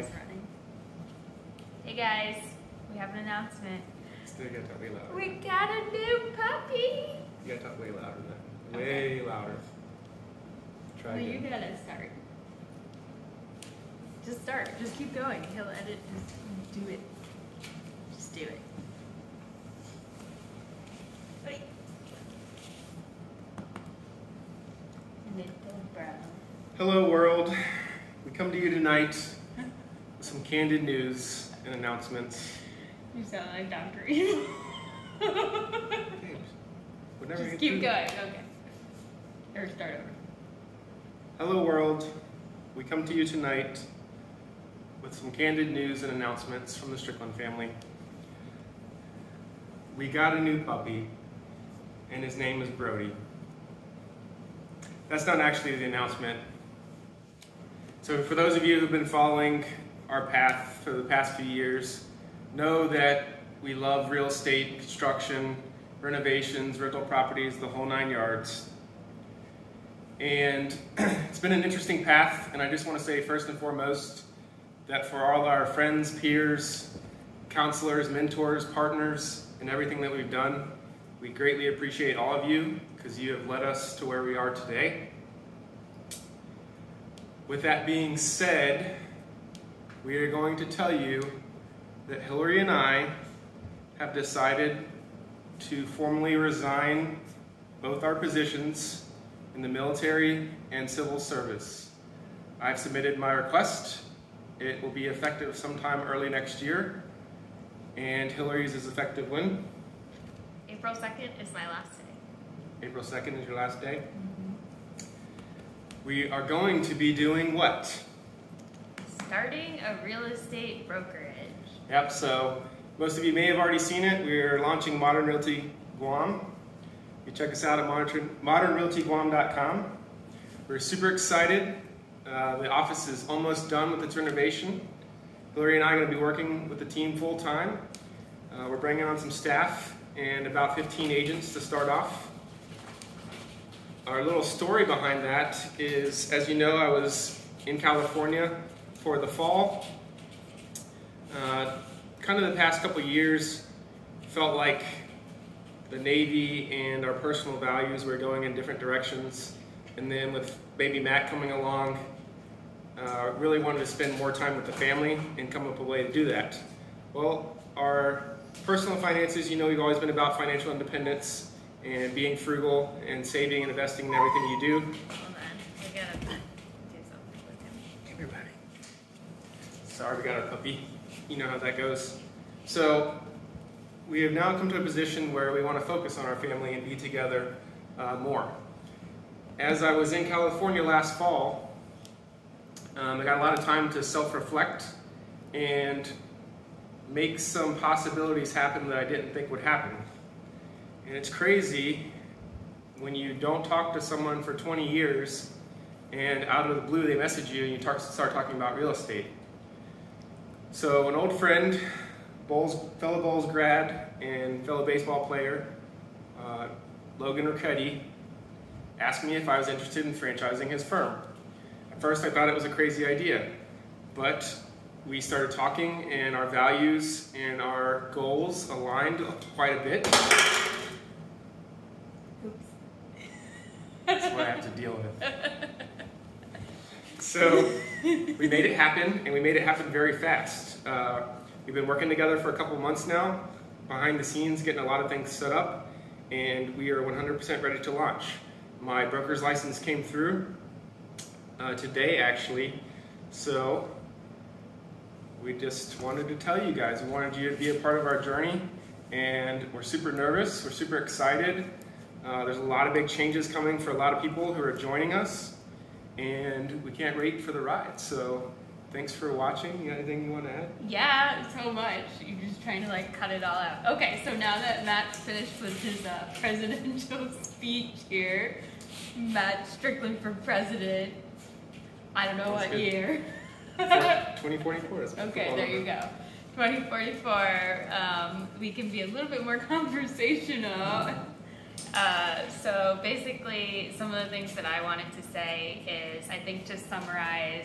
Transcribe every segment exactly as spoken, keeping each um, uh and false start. always running. Hey guys, we have an announcement. Still gotta talk way louder. We got a new puppy. You gotta talk way louder then. Way okay. louder. Try well, again. You gotta start. Just start. Just keep going. He'll edit. Just do it. Just do it. Wait. Little bro. Hello world. We come to you tonight with some candid news and announcements. You sound like Doctor Evil. Just keep going, okay. Or start over. Hello world. We come to you tonight with some candid news and announcements from the Strickland family. We got a new puppy, and his name is Brody. That's not actually the announcement. So for those of you who've been following our path for the past few years, know that we love real estate, construction, renovations, rental properties, the whole nine yards. And it's been an interesting path, and I just want to say first and foremost that for all our friends, peers, counselors, mentors, partners, and everything that we've done, we greatly appreciate all of you because you have led us to where we are today. With that being said, we are going to tell you that Hillary and I have decided to formally resign both our positions in the military and civil service. I've submitted my request. It will be effective sometime early next year, and Hillary's is effective when? April second is my last day. April second is your last day? Mm-hmm. We are going to be doing what? Starting a real estate brokerage. Yep, so most of you may have already seen it. We're launching Modern Realty Guam. You check us out at modern realty guam dot com. We're super excited. Uh, the office is almost done with its renovation. Hillary and I are going to be working with the team full time. Uh, we're bringing on some staff and about fifteen agents to start off. Our little story behind that is, as you know, I was in California for the fall. Uh, kind of the past couple years felt like the Navy and our personal values were going in different directions. And then with baby Matt coming along, I uh, really wanted to spend more time with the family and come up with a way to do that. Well, our personal finances, you know, we've always been about financial independence and being frugal and saving and investing in everything you do. Hold on, we gotta do something with him. Everybody. Sorry, we got a puppy. You know how that goes. So we have now come to a position where we want to focus on our family and be together uh, more. As I was in California last fall, um, I got a lot of time to self-reflect and make some possibilities happen that I didn't think would happen. And it's crazy when you don't talk to someone for twenty years and out of the blue they message you and you talk, start talking about real estate. So an old friend, Bowles, fellow Bowles grad and fellow baseball player, uh, Logan Riccetti, asked me if I was interested in franchising his firm. At first I thought it was a crazy idea, but we started talking and our values and our goals aligned quite a bit. Oops. That's what I have to deal with. So we made it happen, and we made it happen very fast. Uh, we've been working together for a couple months now, behind the scenes, getting a lot of things set up, and we are one hundred percent ready to launch. My broker's license came through uh, today, actually, so we just wanted to tell you guys. We wanted you to be a part of our journey, and we're super nervous. We're super excited. Uh, there's a lot of big changes coming for a lot of people who are joining us, and we can't wait for the ride. So thanks for watching. You got anything you want to add? Yeah, so much. You're just trying to like cut it all out. Okay, so now that Matt's finished with his uh, presidential speech here, Matt Strickland for president, I don't know that's what good. year. twenty forty-four. That's okay, there you go. twenty forty-four, um, we can be a little bit more conversational. Uh, so basically, some of the things that I wanted to say is, I think to summarize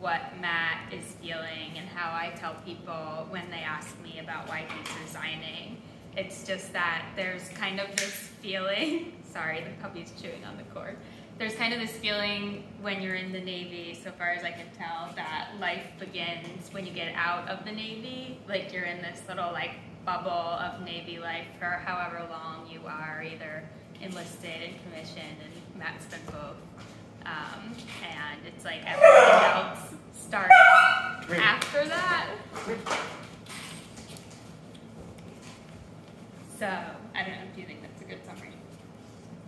what Matt is feeling and how I tell people when they ask me about why he's resigning. It's just that there's kind of this feeling, sorry, the puppy's chewing on the cord. There's kind of this feeling when you're in the Navy, so far as I can tell, that life begins when you get out of the Navy. Like you're in this little like bubble of Navy life for however long you are, either enlisted and commissioned, and Matt's been both. Um, and it's like everything else starts after that. So, I don't know if you think that's a good summary.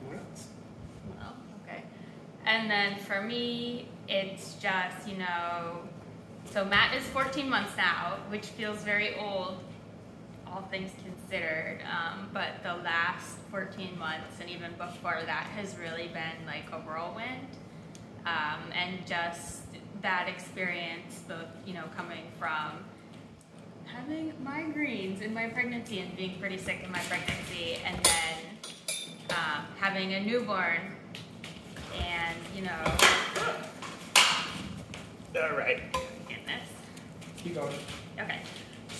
What else? Well, okay. And then for me, it's just, you know, so Matt is fourteen months now, which feels very old, all things considered, um, but the last fourteen months and even before that has really been like a whirlwind. Um, and just that experience, both, you know, coming from having migraines in my pregnancy and being pretty sick in my pregnancy, and then um, having a newborn, and, you know. All right. Goodness. Keep going. Okay.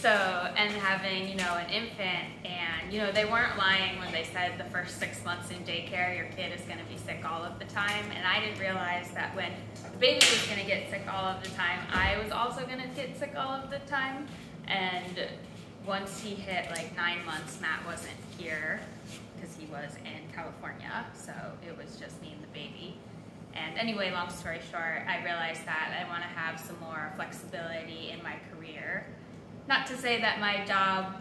So, and having, you know, an infant, and, you know, they weren't lying when they said the first six months in daycare, your kid is going to be sick all of the time. And I didn't realize that when the baby was going to get sick all of the time, I was also going to get sick all of the time. And once he hit like nine months, Matt wasn't here because he was in California. So it was just me and the baby. And anyway, long story short, I realized that I want to have some more flexibility in my career. Not to say that my job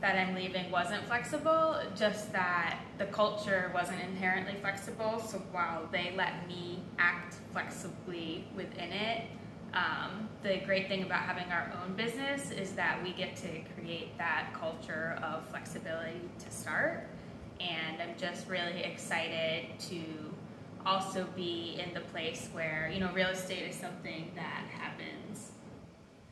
that I'm leaving wasn't flexible, just that the culture wasn't inherently flexible. So while they let me act flexibly within it, um, the great thing about having our own business is that we get to create that culture of flexibility to start. And I'm just really excited to also be in the place where, you know, real estate is something that happens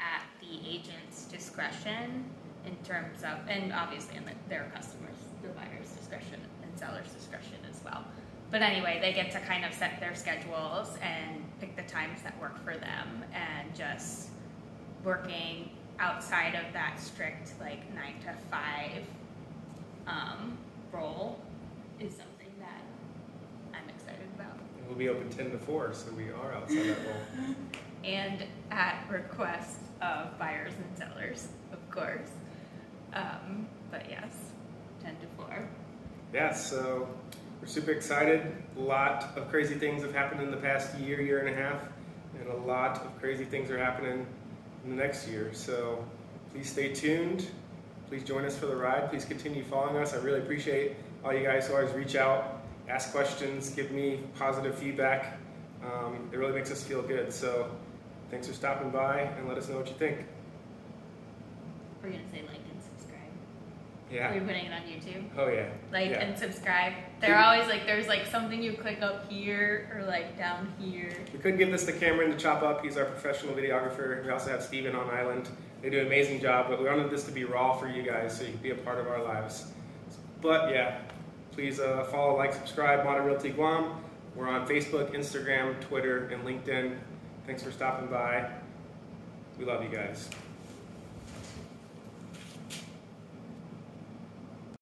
at the agent's discretion in terms of, and obviously in the, their customers, the buyer's discretion and seller's discretion as well. But anyway, they get to kind of set their schedules and pick the times that work for them, and just working outside of that strict like nine to five um, role is something that I'm excited about. We'll be open ten to four, so we are outside that role. And at request of buyers and sellers, of course. Um, but yes, ten to four. Yeah, so we're super excited. A lot of crazy things have happened in the past year, year and a half, and a lot of crazy things are happening in the next year. So please stay tuned. Please join us for the ride. Please continue following us. I really appreciate all you guys who always reach out, ask questions, give me positive feedback. Um, it really makes us feel good. So thanks for stopping by, and let us know what you think. We're going to say like and subscribe. Yeah. We're putting it on YouTube. Oh, yeah. Like yeah. and subscribe. They're always like, there's like something you click up here or like down here. We could give this to Cameron to chop up. He's our professional videographer. We also have Steven on island. They do an amazing job, but we wanted this to be raw for you guys so you can be a part of our lives. But yeah, please uh, follow, like, subscribe, Modern Realty Guam. We're on Facebook, Instagram, Twitter, and LinkedIn. Thanks for stopping by. We love you guys.